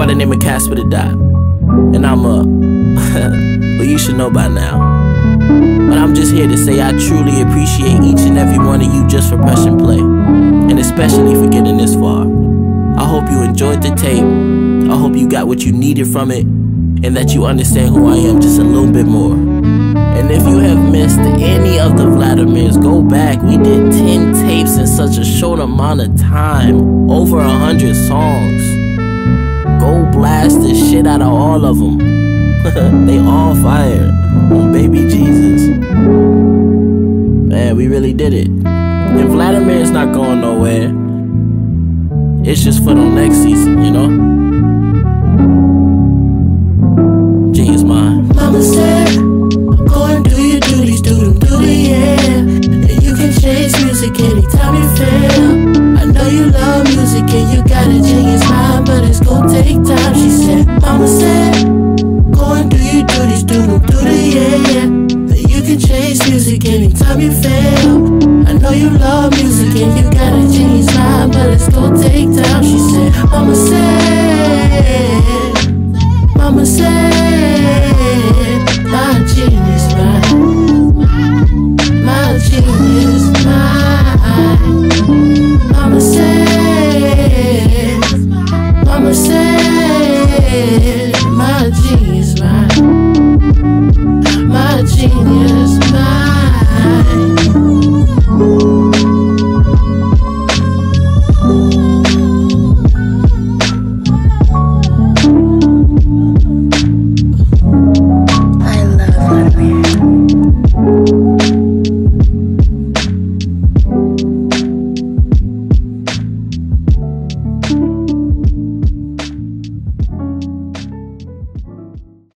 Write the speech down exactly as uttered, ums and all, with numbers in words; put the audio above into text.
by the name of Casper the Dot, and I'm a, well, you should know by now. But I'm just here to say I truly appreciate each and every one of you just for pressing play, and especially for getting this far. I hope you enjoyed the tape, I hope you got what you needed from it, and that you understand who I am just a little bit more. And if you have missed any of the Vladimirs, go back. We did ten tapes in such a short amount of time, over a hundred songs. Go blast the shit out of all of them. They all fired on Baby Jesus. Man, we really did it. And Vladimir is not going nowhere. It's just for the next season, you know? G is mine. Mama said, go and do your duties, do them, do the yeah. And you can chase music anytime you feel. I know you love music and you got it, G is mine, but it's gonna take time, she said. Mama said, go and do your duties, do them, do the yeah. And you can chase music anytime you feel. I know you love music and you got it, G is mine, but it's gonna take time, she said. Mama said, Mama said, my genius.